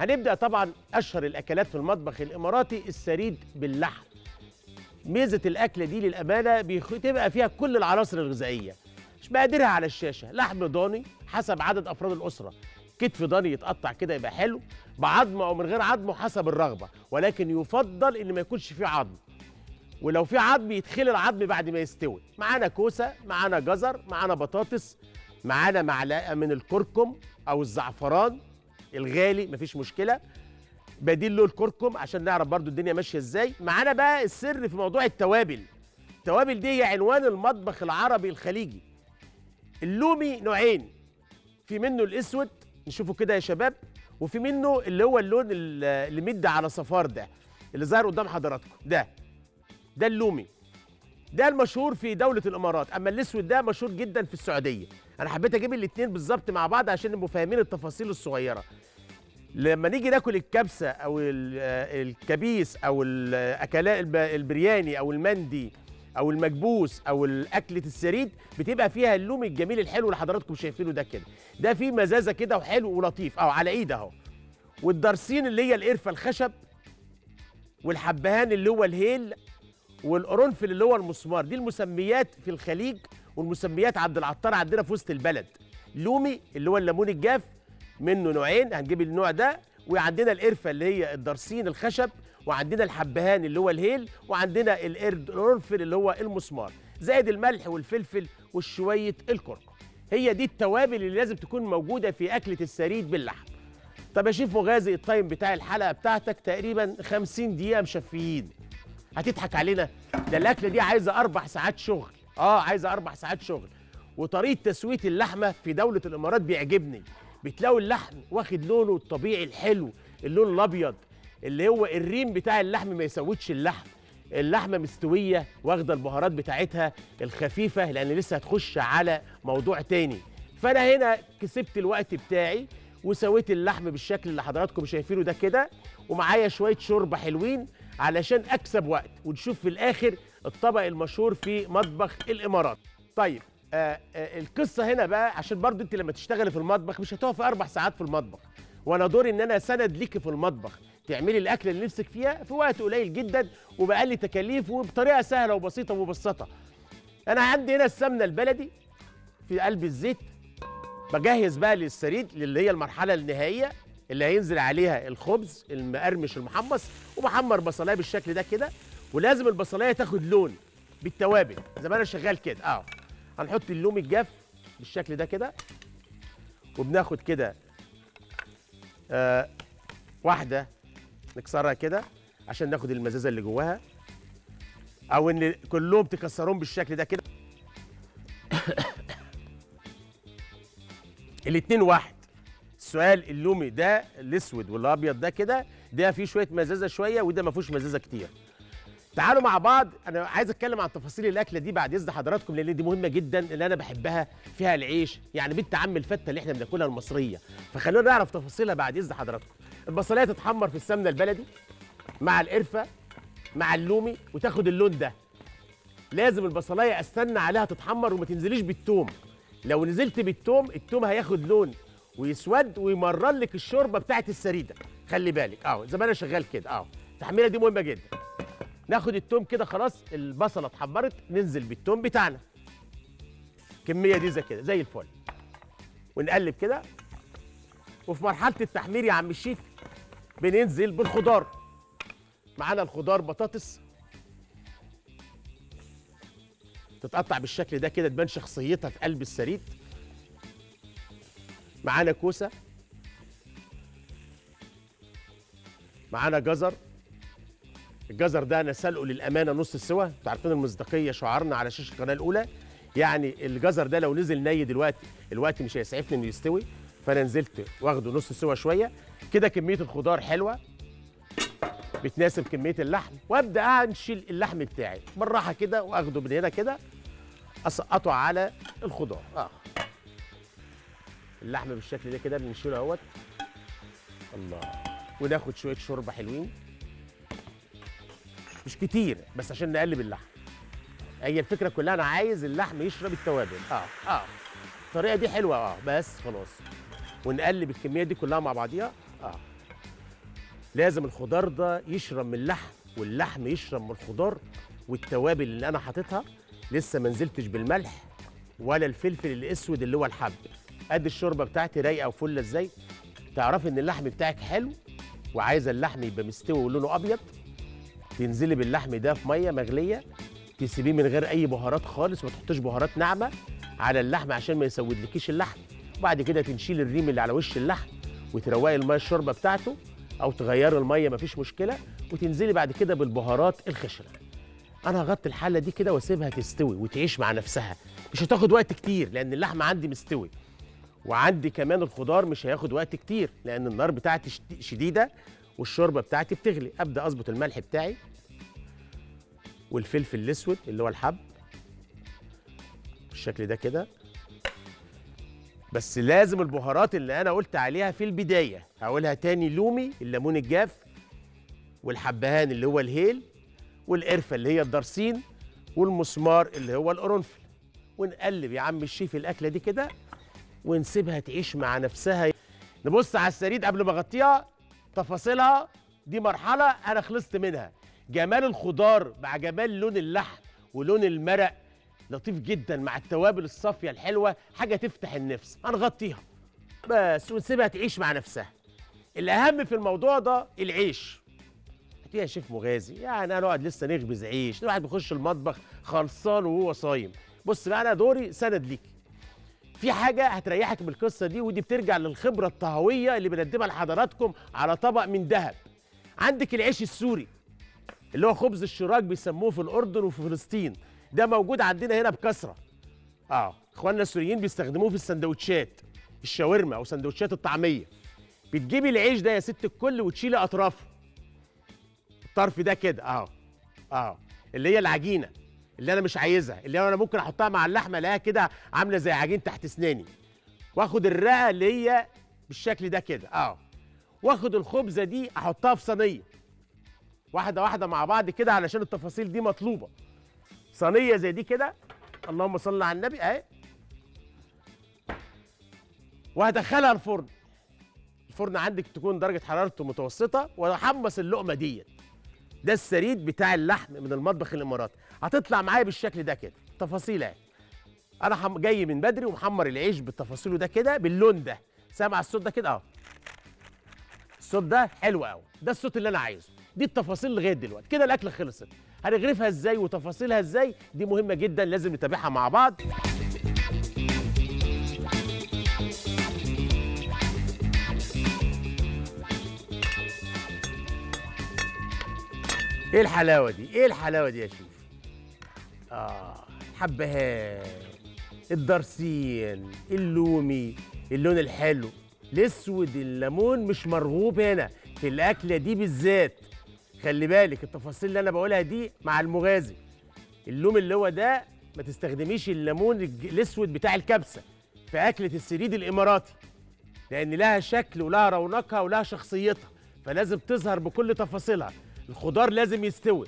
هنبدأ طبعا أشهر الأكلات في المطبخ الإماراتي الثريد باللحم. ميزة الأكلة دي للأمانة بتبقى فيها كل العناصر الغذائية، مش بقادرها على الشاشة. لحم ضاني حسب عدد أفراد الأسرة، كتف ضاني يتقطع كده يبقى حلو، بعظمه أو من غير عظمه حسب الرغبة، ولكن يفضل إن ما يكونش فيه عظم، ولو فيه عظم يتخلي العظم بعد ما يستوي. معانا كوسة، معانا جزر، معانا بطاطس، معانا معلقة من الكركم أو الزعفران الغالي مفيش مشكلة، بديل له الكركم عشان نعرف برضو الدنيا ماشيه ازاي. معانا بقى السر في موضوع التوابل. التوابل دي هي عنوان المطبخ العربي الخليجي. اللومي نوعين، في منه الاسود نشوفه كده يا شباب، وفي منه اللي هو اللون اللي مد على صفار ده اللي ظاهر قدام حضراتكم، ده اللومي، ده المشهور في دولة الامارات. اما الاسود ده مشهور جدا في السعودية. انا حبيت اجيب الاثنين بالظبط مع بعض عشان نبقوا فاهمين التفاصيل الصغيرة. لما نيجي ناكل الكبسة أو الكبيس أو الأكلات البرياني أو المندي أو المكبوس أو أكلة الثريد بتبقى فيها اللومي الجميل الحلو اللي حضراتكم شايفينه ده كده، ده فيه مزازة كده وحلو ولطيف أهو على إيد أهو. والدرسين اللي هي القرفة الخشب، والحبهان اللي هو الهيل، والقرنفل اللي هو المسمار. دي المسميات في الخليج والمسميات عند العطار عندنا في وسط البلد. لومي اللي هو الليمون الجاف منه نوعين، هنجيب النوع ده، وعندنا القرفه اللي هي الدرسين الخشب، وعندنا الحبهان اللي هو الهيل، وعندنا القرنفل اللي هو المسمار، زائد الملح والفلفل وشويه الكركم. هي دي التوابل اللي لازم تكون موجوده في اكله الثريد باللحم. طب يا شيف مغازي، التايم بتاع الحلقه بتاعتك تقريبا 50 دقيقه مشفيين. هتضحك علينا، ده الاكله دي عايزه 4 ساعات شغل. عايزه 4 ساعات شغل. وطريقه تسويه اللحمه في دوله الامارات بيعجبني. بتلاقوا اللحم واخد لونه الطبيعي الحلو، اللون الابيض اللي هو الريم بتاع اللحم ما يسودش اللحم. اللحمه مستويه واخده البهارات بتاعتها الخفيفه، لان لسه هتخش على موضوع تاني. فانا هنا كسبت الوقت بتاعي وسويت اللحم بالشكل اللي حضراتكم شايفينه ده كده، ومعايا شويه شوربه حلوين علشان اكسب وقت، ونشوف في الاخر الطبق المشهور في مطبخ الامارات. طيب القصه هنا بقى، عشان برضه انت لما تشتغلي في المطبخ مش هتقفي 4 ساعات في المطبخ، وانا دوري ان انا اسند ليكي في المطبخ، تعملي الاكله اللي نفسك فيها في وقت قليل جدا وباقل تكاليف وبطريقه سهله وبسيطه ومبسطه. انا عندي هنا السمنه البلدي في قلب الزيت، بجهز بقى للثريد اللي هي المرحله النهائيه اللي هينزل عليها الخبز المقرمش المحمص، وبحمر بصلايه بالشكل ده كده، ولازم البصلايه تاخد لون بالتوابل زي ما انا شغال كده. هنحط اللومي الجاف بالشكل ده كده، وبناخد كده واحده نكسرها كده عشان ناخد المزازه اللي جواها، او ان كلهم تكسرهم بالشكل ده كده. الاتنين واحد. السؤال اللومي ده الاسود والابيض ده كده، ده فيه شويه مزازه شويه، وده ما فيهوش مزازه كتير. تعالوا مع بعض، انا عايز اتكلم عن تفاصيل الاكله دي بعد اذن حضراتكم، لان دي مهمه جدا اللي انا بحبها، فيها العيش يعني بنت عم الفته اللي احنا بناكلها المصريه، فخلونا نعرف تفاصيلها بعد اذن حضراتكم. البصلايه تتحمر في السمنه البلدي مع القرفه مع اللومي وتاخد اللون ده. لازم البصلايه استنى عليها تتحمر وما تنزليش بالثوم، لو نزلت بالثوم الثوم هياخد لون ويسود ويمرر لك الشوربه بتاعت السريده. خلي بالك زي ما انا شغال كده التحميره دي مهمه جدا. ناخد التوم كده، خلاص البصله اتحمرت، ننزل بالتوم بتاعنا كميه دي زي كده زي الفل، ونقلب كده. وفي مرحله التحمير يا عم الشيف بننزل بالخضار. معانا الخضار بطاطس تتقطع بالشكل ده كده تبان شخصيتها في قلب الثريد. معانا كوسه، معانا جزر. الجزر ده انا سلقه للامانه نص السوا، انتوا عارفين المصداقيه شعارنا على شاشه القناه الاولى، يعني الجزر ده لو نزل ني دلوقتي الوقت مش هيسعفني انه يستوي، فانا نزلت واخده نص سوا شويه كده. كميه الخضار حلوه بتناسب كميه اللحم، وابدا انشل اللحم بتاعي بالراحه كده، واخده من هنا كده اسقطه على الخضار. اللحم بالشكل ده كده بنشيله اهوت. الله، وناخد شويه شوربه حلوين مش كتير بس عشان نقلب اللحم. هي الفكره كلها انا عايز اللحم يشرب التوابل. الطريقه دي حلوه بس خلاص، ونقلب الكميه دي كلها مع بعضيها. لازم الخضار ده يشرب من اللحم واللحم يشرب من الخضار، والتوابل اللي انا حاططها لسه ما نزلتش بالملح ولا الفلفل الاسود اللي هو الحب. قد الشوربه بتاعتي رايقه وفله ازاي. تعرفي ان اللحم بتاعك حلو وعايزه اللحم يبقى مستوي ولونه ابيض، تنزلي باللحم ده في ميه مغليه، تسيبيه من غير اي بهارات خالص، ما تحطيش بهارات ناعمه على اللحم عشان ما يسودلكيش اللحم. وبعد كده تنشيل الريم اللي على وش اللحم وتروقي الميه الشوربه بتاعته او تغيري الميه مفيش مشكله، وتنزلي بعد كده بالبهارات الخشنه. انا هغطي الحله دي كده واسيبها تستوي وتعيش مع نفسها، مش هتاخد وقت كتير لان اللحم عندي مستوي، وعندي كمان الخضار مش هياخد وقت كتير لان النار بتاعتي شديده والشوربه بتاعتي بتغلي. ابدا اظبط الملح بتاعي والفلفل الاسود اللي هو الحب بالشكل ده كده، بس لازم البهارات اللي انا قلت عليها في البدايه هقولها تاني: لومي، الليمون الجاف، والحبهان اللي هو الهيل، والقرفه اللي هي الدرسين، والمسمار اللي هو القرنفل. ونقلب يا عم الشيف الاكله دي كده ونسيبها تعيش مع نفسها. نبص على الثريد قبل ما اغطيها، تفاصيلها دي مرحله انا خلصت منها. جمال الخضار مع جمال لون اللحم ولون المرق لطيف جدا مع التوابل الصافيه الحلوه، حاجه تفتح النفس. هنغطيها بس ونسيبها تعيش مع نفسها. الاهم في الموضوع ده العيش. هاتيها يا شيف مغازي، يعني هنقعد لسه نخبز عيش؟ الواحد بيخش المطبخ خلصان وهو صايم. بص بقى، انا دوري سند ليك في حاجه هتريحك بالقصه دي، ودي بترجع للخبره الطهويه اللي بنقدمها لحضراتكم على طبق من ذهب. عندك العيش السوري اللي هو خبز الشراك بيسموه في الاردن وفي فلسطين، ده موجود عندنا هنا بكثره. اخواننا السوريين بيستخدموه في السندوتشات الشاورما او سندوتشات الطعميه. بتجيبي العيش ده يا ست الكل وتشيلي اطرافه، الطرف ده كده اللي هي العجينه اللي انا مش عايزها، اللي انا ممكن احطها مع اللحمه الاقيها كده عامله زي عجين تحت اسناني. واخد الرقه اللي هي بالشكل ده كده واخد الخبزه دي احطها في صينيه، واحده واحده مع بعض كده علشان التفاصيل دي مطلوبه. صينيه زي دي كده، اللهم صل على النبي اهي، وهدخلها الفرن. الفرن عندك تكون درجه حرارته متوسطه، واحمص اللقمه ديت. ده الثريد بتاع اللحم من المطبخ الاماراتي، هتطلع معايا بالشكل ده كده، تفاصيل اهي. انا جاي من بدري ومحمر العيش بالتفاصيل ده كده باللون ده، سامع الصوت ده كده؟ الصوت ده حلو قوي، ده الصوت اللي انا عايزه. دي التفاصيل لغايه دلوقتي، كده الاكله خلصت. هنغرفها ازاي وتفاصيلها ازاي دي مهمه جدا، لازم نتابعها مع بعض. ايه الحلاوه دي؟ ايه الحلاوه دي يا شيف؟ الحبهان، الدرسين، اللومي، اللون الحلو، الاسود، الليمون مش مرغوب هنا في الاكله دي بالذات. خلي بالك التفاصيل اللي انا بقولها دي مع المغازي. اللوم اللي هو ده ما تستخدميش الليمون الاسود بتاع الكبسه في اكله الثريد الاماراتي، لان لها شكل ولها رونقها ولها شخصيتها، فلازم تظهر بكل تفاصيلها. الخضار لازم يستوي،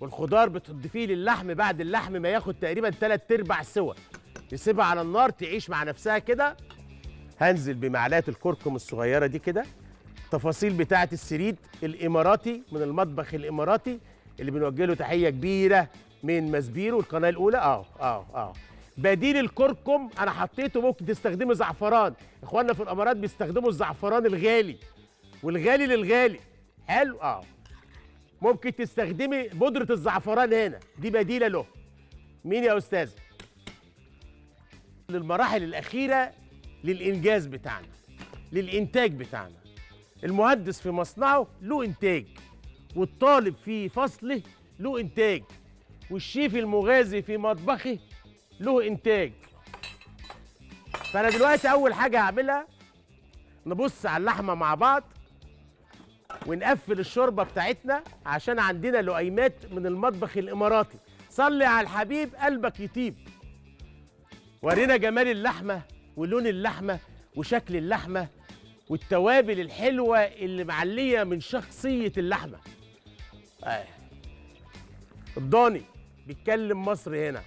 والخضار بتضيفيه للحم بعد اللحم ما ياخد تقريبا 3/4 سوا. نسيبها على النار تعيش مع نفسها كده. هنزل بمعلقه الكركم الصغيره دي كده. التفاصيل بتاعه الثريد الاماراتي من المطبخ الاماراتي اللي بنوجه له تحيه كبيره من ماسبيرو والقناه الاولى. بديل الكركم انا حطيته، ممكن تستخدمي زعفران. اخواننا في الامارات بيستخدموا الزعفران الغالي والغالي للغالي، حلو. ممكن تستخدمي بودرة الزعفران هنا، دي بديلة له. مين يا أستاذ؟ للمراحل الأخيرة للإنجاز بتاعنا، للإنتاج بتاعنا. المهندس في مصنعه له إنتاج، والطالب في فصله له إنتاج، والشيف المغازي في مطبخه له إنتاج. فأنا دلوقتي أول حاجة هعملها نبص على اللحمة مع بعض ونقفل الشوربه بتاعتنا عشان عندنا لقيمات من المطبخ الاماراتي. صلي على الحبيب قلبك يطيب. ورينا جمال اللحمه ولون اللحمه وشكل اللحمه والتوابل الحلوه اللي معليه من شخصيه اللحمه. الضاني بيتكلم مصري هنا.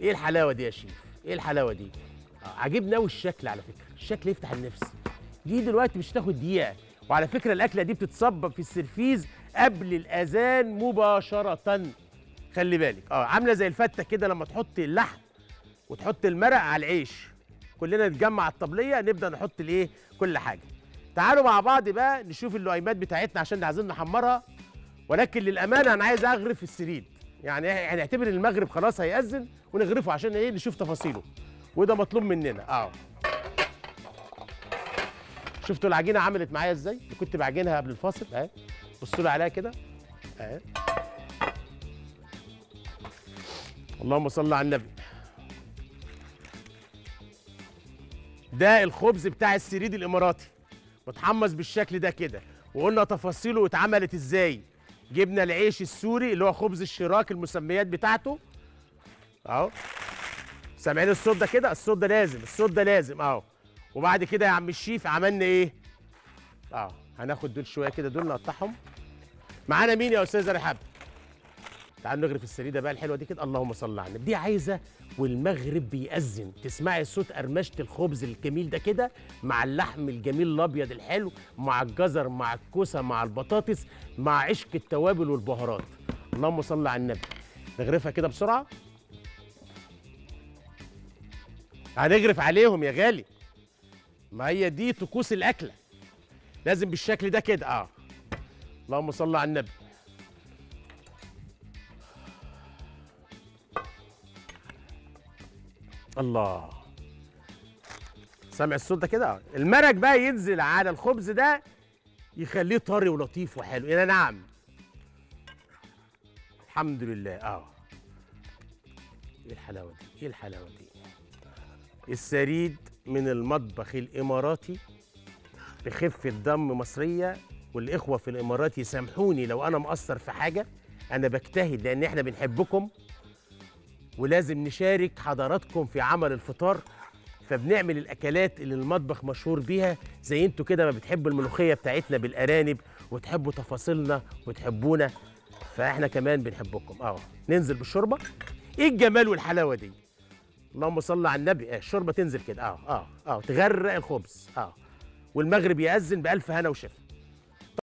ايه الحلاوه دي يا شيف؟ ايه الحلاوه دي؟ عاجبني قوي الشكل، على فكره الشكل يفتح النفس. دي دلوقتي مش هتاخد دقيقه وعلى فكرة الأكلة دي بتتصب في السرفيز قبل الأذان مباشرة، خلي بالك. عاملة زي الفتة كده، لما تحطي اللحم وتحطي المرق على العيش، كلنا نتجمع على الطبلية نبدأ نحط الإيه كل حاجة. تعالوا مع بعض بقى نشوف اللقيمات بتاعتنا عشان عايزين نحمرها، ولكن للأمانة أنا عايز أغرف الثريد، يعني هنعتبر المغرب خلاص هيأذن ونغرفه عشان إيه نشوف تفاصيله، وده مطلوب مننا. شفتوا العجينه عملت معايا ازاي؟ كنت بعجنها قبل الفاصل اهي، بصوا لي عليها كده اهي. اللهم صل على النبي. ده الخبز بتاع الثريد الاماراتي متحمص بالشكل ده كده، وقلنا تفاصيله واتعملت ازاي. جبنا العيش السوري اللي هو خبز الشراك، المسميات بتاعته اهو، سامعين الصوت ده كده؟ الصوت ده لازم، الصوت ده لازم اهو. وبعد كده يا عم الشيف عملنا ايه؟ هناخد دول شويه كده، دول نقطعهم. معانا مين يا استاذه رحاب؟ تعالوا نغرف السريده بقى الحلوه دي كده. اللهم صل على النبي. دي عايزه والمغرب بيأذن تسمعي صوت قرمشه الخبز الجميل ده كده، مع اللحم الجميل الابيض الحلو، مع الجزر، مع الكوسه، مع البطاطس، مع عشق التوابل والبهارات. اللهم صل على النبي. نغرفها كده بسرعه، هنغرف عليهم يا غالي. ما هي دي طقوس الاكله، لازم بالشكل ده كده. اللهم صل على النبي. الله، سامع الصوت ده كده؟ المرق بقى ينزل على الخبز ده، يخليه طري ولطيف وحلو. يا نعم، الحمد لله. ايه الحلاوه دي؟ ايه الحلاوه دي؟ الثريد من المطبخ الإماراتي بخفة دم مصرية. والإخوة في الإمارات يسامحوني لو أنا مقصر في حاجة، أنا بجتهد لأن إحنا بنحبكم ولازم نشارك حضراتكم في عمل الفطار، فبنعمل الأكلات اللي المطبخ مشهور بيها. زي أنتوا كده ما بتحبوا الملوخية بتاعتنا بالأرانب وتحبوا تفاصيلنا وتحبونا، فإحنا كمان بنحبكم. ننزل بالشوربة. إيه الجمال والحلاوة دي؟ اللهم صل على النبي. الشوربه تنزل كده تغرق الخبز. والمغرب يأذن بألف هنا وشفا.